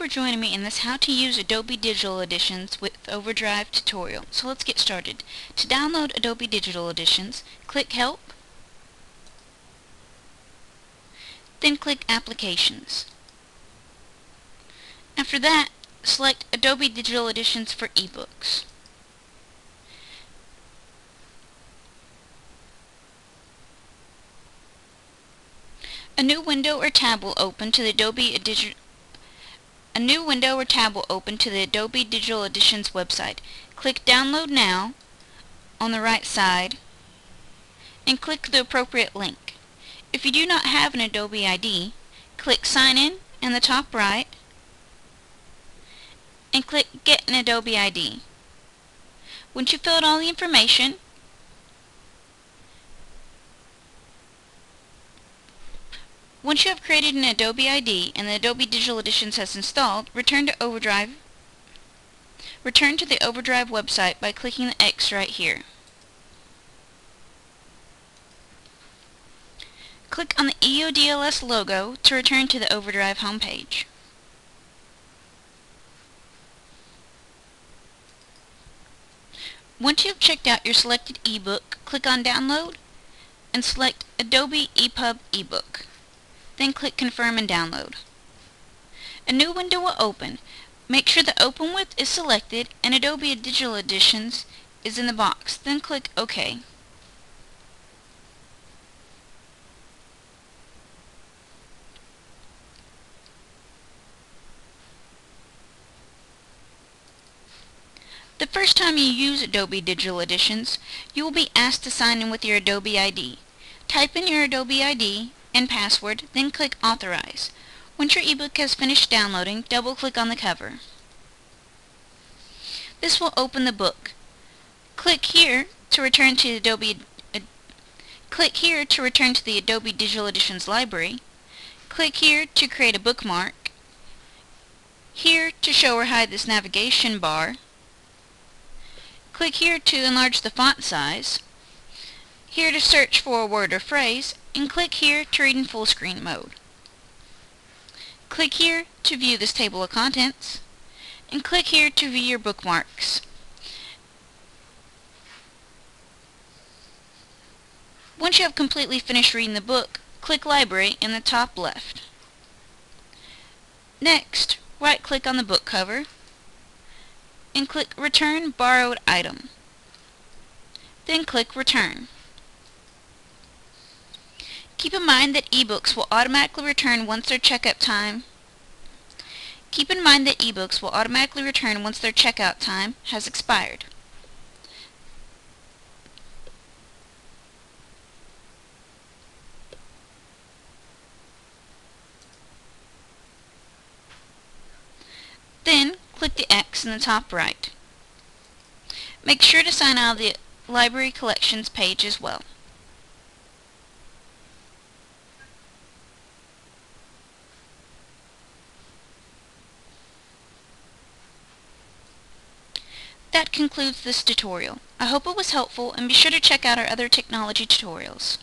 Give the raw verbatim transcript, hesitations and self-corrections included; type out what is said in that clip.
you for joining me in this How to Use Adobe Digital Editions with OverDrive tutorial. So let's get started. To download Adobe Digital Editions, click Help, then click Applications. After that, select Adobe Digital Editions for eBooks. A new window or tab will open to the Adobe Digital A new window or tab will open to the Adobe Digital Editions website. Click Download Now on the right side and click the appropriate link. If you do not have an Adobe I D, click Sign In in the top right and click Get an Adobe I D. Once you fill out all the information, Once you have created an Adobe I D and the Adobe Digital Editions has installed, return to OverDrive. Return to the OverDrive website by clicking the X right here. Click on the E O D L S logo to return to the OverDrive homepage. Once you have checked out your selected ebook, click on Download and select Adobe ePub eBook. Then click Confirm and Download. A new window will open. Make sure the Open With is selected and Adobe Digital Editions is in the box. Then click OK. The first time you use Adobe Digital Editions, you will be asked to sign in with your Adobe I D. Type in your Adobe I D and password, then click Authorize. Once your ebook has finished downloading, double-click on the cover. This will open the book. Click here to return to Adobe uh, Click here to return to the Adobe Digital Editions library. Click here to create a bookmark. Here to show or hide this navigation bar. Click here to enlarge the font size. Here to search for a word or phrase, and click here to read in full screen mode. Click here to view this table of contents, and click here to view your bookmarks. Once you have completely finished reading the book, click Library in the top left. Next, right-click on the book cover, and click Return Borrowed Item. Then click Return. Keep in mind that ebooks will automatically return once their checkout time. Keep in mind that ebooks will automatically return once their checkout time has expired. Then click the X in the top right. Make sure to sign out of the Library Collections page as well. That concludes this tutorial. I hope it was helpful, and be sure to check out our other technology tutorials.